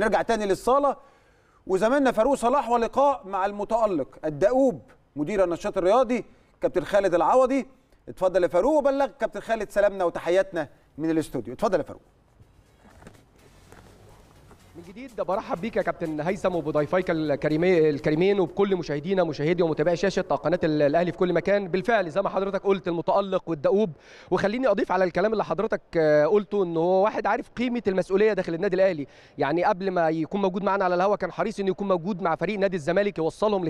نرجع تاني للصالة وزميلنا فاروق صلاح ولقاء مع المتألق الدؤوب مدير النشاط الرياضي كابتن خالد العوضي. اتفضل يا فاروق وبلغ كابتن خالد سلامنا وتحياتنا من الاستوديو. اتفضل يا فاروق. من جديد برحب بيك يا كابتن هيثم وبضيفيك الكريمين وبكل مشاهدينا ومشاهدي ومتابعي شاشه قناه الاهلي في كل مكان. بالفعل زي ما حضرتك قلت المتالق والدؤوب، وخليني اضيف على الكلام اللي حضرتك قلته ان هو واحد عارف قيمه المسؤوليه داخل النادي الاهلي. يعني قبل ما يكون موجود معنا على الهواء كان حريص انه يكون موجود مع فريق نادي الزمالك يوصلهم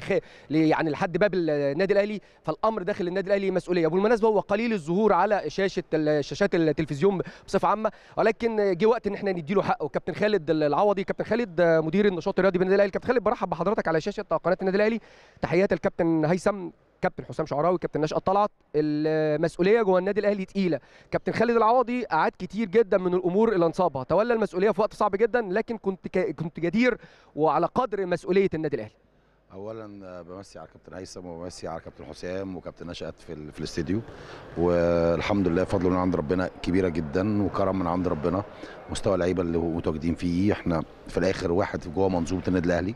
يعني لحد باب النادي الاهلي، فالامر داخل النادي الاهلي مسؤوليه. وبالمناسبه هو قليل الظهور على شاشات التلفزيون بصفه عامه، ولكن جه وقت ان احنا نديله حقه. كابتن خالد العوضي، كابتن خالد مدير النشاط الرياضي بالنادي الاهلي. كابتن خالد برحب بحضرتك على شاشه قناه النادي الاهلي. تحيات الكابتن هيثم، كابتن حسام شعراوي، كابتن نشأة طلعت. المسؤوليه جوه النادي الاهلي تقيله. كابتن خالد العوضي قعد كتير جدا من الامور اللي انصابها، تولى المسؤوليه في وقت صعب جدا، لكن كنت جدير وعلى قدر مسؤوليه النادي الاهلي. اولا بمسي على كابتن هيثم وبمسي على كابتن حسام وكابتن نشأة في الاستديو، والحمد لله فضل من عند ربنا كبيره جدا وكرم من عند ربنا. مستوى اللعيبه اللي متواجدين فيه، احنا في الاخر واحد جوه منظومه النادي الاهلي.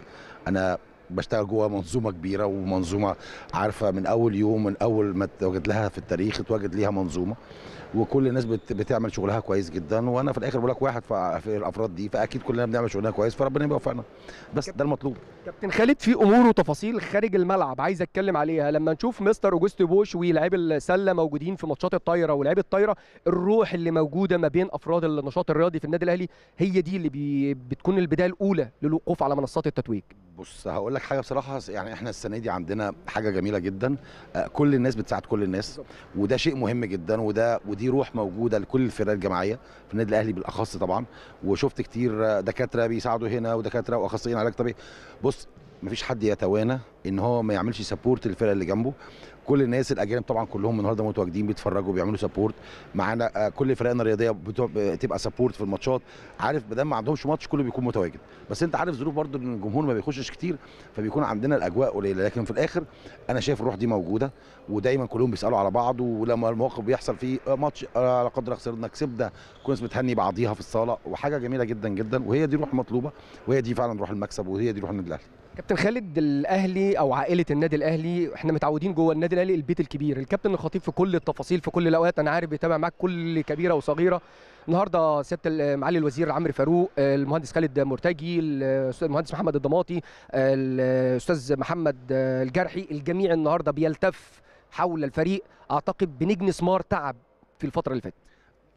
انا بشتغل جوه منظومه كبيره ومنظومه عارفه من اول يوم، من اول ما اتواجد لها في التاريخ اتواجد ليها منظومه، وكل الناس بتعمل شغلها كويس جدا، وانا في الاخر بقول لك واحد في الافراد دي، فاكيد كلنا بنعمل شغلنا كويس، فربنا يوفقنا. بس ده المطلوب. كابتن خالد في امور وتفاصيل خارج الملعب عايز اتكلم عليها. لما نشوف مستر اوجستي بوش ولاعيب السله موجودين في ماتشات الطايره ولاعيب الطايره، الروح اللي موجوده ما بين افراد النشاط الرياضي في النادي الاهلي هي دي اللي بتكون البدايه الاولى للوقوف على منصات التتويج. بص هقول لك حاجه بصراحه، يعني احنا السنه دي عندنا حاجه جميله جدا، كل الناس بتساعد كل الناس، وده شيء مهم جدا، ودي روح موجوده لكل الفرق الجماعيه في النادي الاهلي بالاخص طبعا. وشفت كتير دكاتره بيساعدوا هنا ودكاتره واخصائيين علاج طبيعي. بص مفيش حد يتوانى ان هو ما يعملش سبورت للفرق اللي جنبه. كل الناس الاجانب طبعا كلهم النهارده متواجدين بيتفرجوا بيعملوا سبورت معانا. كل فرقنا الرياضيه بتبقى سبورت في الماتشات، عارف بدل ما عندهمش ماتش كله بيكون متواجد، بس انت عارف ظروف برضو ان الجمهور ما بيخشش كتير، فبيكون عندنا الاجواء قليله، لكن في الاخر انا شايف الروح دي موجوده، ودايما كلهم بيسالوا على بعض، ولما المواقف بيحصل فيه ماتش لا قدر الله خسرنا كسبنا كنا بنتهني بعضيها في الصاله، وحاجه جميله جدا جدا، وهي دي روح مطلوبه، وهي دي فعلا روح المكسب، وهي دي روح النادي الاهلي. كابتن خالد الاهلي او عائله النادي الاهلي احنا متعودين جوه النادي الاهلي البيت الكبير. الكابتن الخطيب في كل التفاصيل في كل الاوقات انا عارف بيتابع معاك كل كبيره وصغيره. النهارده سياده معالي الوزير عمرو فاروق، المهندس خالد مرتجي، المهندس محمد الضماطي، الاستاذ محمد الجارحي، الجميع النهارده بيلتف حول الفريق. اعتقد بنجني ثمار تعب في الفتره اللي فاتت.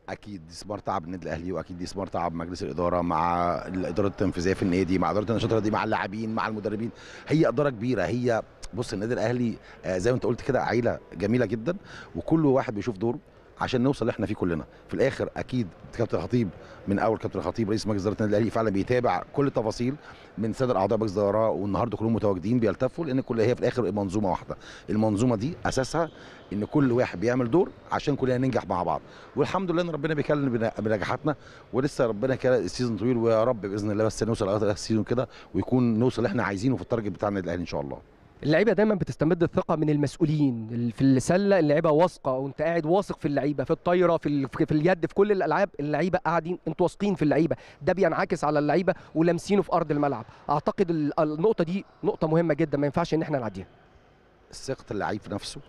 اكيد دي ثمار تعب النادي الاهلي، واكيد دي ثمار تعب مجلس الاداره مع الاداره التنفيذيه في النادي، مع اداره النشاط الرياضي، مع اللاعبين، مع المدربين. هي اداره كبيره. هي بص النادي الاهلي زي ما انت قلت كده عيله جميله جدا، وكل واحد بيشوف دوره عشان نوصل اللي احنا فيه كلنا في الاخر. اكيد كابتن الخطيب من اول كابتن الخطيب رئيس مجلس اداره النادي الاهلي فعلا بيتابع كل التفاصيل من ساده الاعضاء مجلس الاداره، والنهارده كلهم متواجدين بيلتفوا، لان كل هي في الاخر منظومه واحده. المنظومه دي اساسها ان كل واحد بيعمل دور عشان كلنا ننجح مع بعض، والحمد لله ان ربنا بيكلم بنجاحاتنا، ولسه ربنا كده السيزون طويل، ويا رب باذن الله بس نوصل اخر السيزون كده ويكون نوصل اللي احنا عايزينه في التارجت بتاع النادي الاهلي ان شاء الله. اللعيبه دايما بتستمد الثقه من المسؤولين في السله، اللعيبه واثقه وانت قاعد واثق في اللعيبه، في الطايره في اليد، في كل الالعاب اللعيبه قاعدين انتوا واثقين في اللعيبه، ده بينعكس على اللعيبه ولامسينه في ارض الملعب. اعتقد النقطه دي نقطه مهمه جدا ما ينفعش ان احنا نعديها. ثقه اللعيب في نفسه،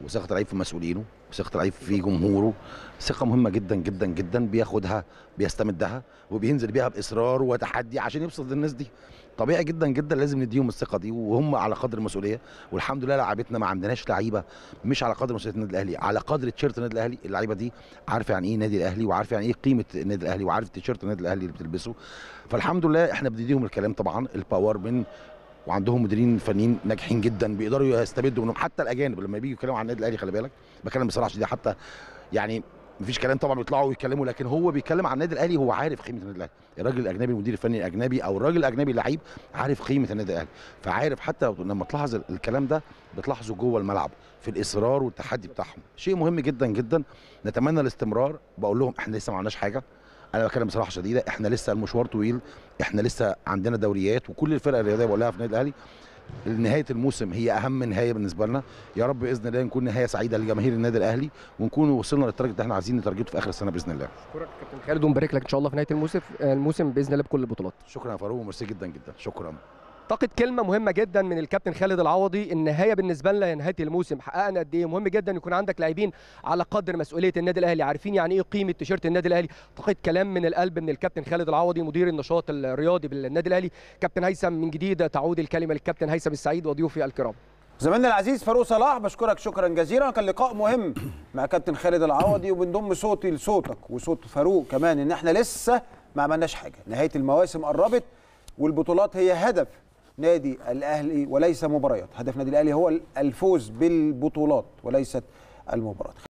وثقه اللعيب في مسؤولينه، وثقه اللعيب في جمهوره، ثقه مهمه جدا جدا جدا، بياخدها بيستمدها وبينزل بيها باصرار وتحدي عشان يبسط الناس دي. طبيعي جدا جدا لازم نديهم الثقه دي، وهم على قدر المسؤوليه. والحمد لله لعيبتنا ما عندناش لعيبه مش على قدر مسؤوليه النادي الاهلي، على قدر تيشيرت النادي الاهلي. اللعيبه دي عارفه يعني ايه نادي الاهلي، وعارفه يعني ايه قيمه النادي الاهلي، وعارفه تيشيرت النادي الاهلي اللي بتلبسه. فالحمد لله احنا بنديهم الكلام طبعا الباور من، وعندهم مديرين فنيين ناجحين جدا بيقدروا يستبدوا منهم حتى الاجانب لما بييجوا يتكلموا عن النادي الاهلي. خلي بالك بكلم بصراحه شديده، حتى يعني مفيش كلام طبعا بيطلعوا ويتكلموا، لكن هو بيتكلم عن النادي الاهلي، هو عارف قيمه النادي الاهلي. الراجل الاجنبي المدير الفني الاجنبي او الراجل الاجنبي اللعيب عارف قيمه النادي الاهلي، فعارف حتى لما تلاحظ الكلام ده بتلاحظه جوه الملعب في الاصرار والتحدي بتاعهم. شيء مهم جدا جدا، نتمنى الاستمرار. بقول لهم احنا لسه ما عملناش حاجه، انا بتكلم بصراحه شديده، احنا لسه المشوار طويل، احنا لسه عندنا دوريات، وكل الفرق الرياضيه بقولها في النادي الاهلي نهايه الموسم هي اهم نهايه بالنسبه لنا، يا رب باذن الله نكون نهايه سعيده لجماهير النادي الاهلي ونكون وصلنا للتارجت اللي احنا عايزين نتارجته في اخر السنه باذن الله. اشكرك يا كابتن خالد ونبارك لك ان شاء الله في نهايه الموسم باذن الله بكل البطولات. شكرا يا فاروق وميرسي جدا جدا، شكرا. طاقت كلمه مهمه جدا من الكابتن خالد العوضي، النهايه بالنسبه لنا نهايه الموسم، حققنا قد ايه، مهم جدا يكون عندك لاعبين على قدر مسؤوليه النادي الاهلي، عارفين يعني ايه قيمه تيشيرت النادي الاهلي. طاقت كلام من القلب من الكابتن خالد العوضي مدير النشاط الرياضي بالنادي الاهلي. كابتن هيثم من جديد تعود الكلمه للكابتن هيثم السعيد وضيوفي الكرام. زميلنا العزيز فاروق صلاح بشكرك شكرا جزيلا، كان لقاء مهم مع كابتن خالد العوضي، وبنضم صوتي لصوتك وصوت فاروق كمان ان احنا لسه ما عملناش حاجه، نهايه المواسم قربت والبطولات هي هدف نادي الأهلي وليس مباريات، هدف نادي الأهلي هو الفوز بالبطولات وليست المباريات.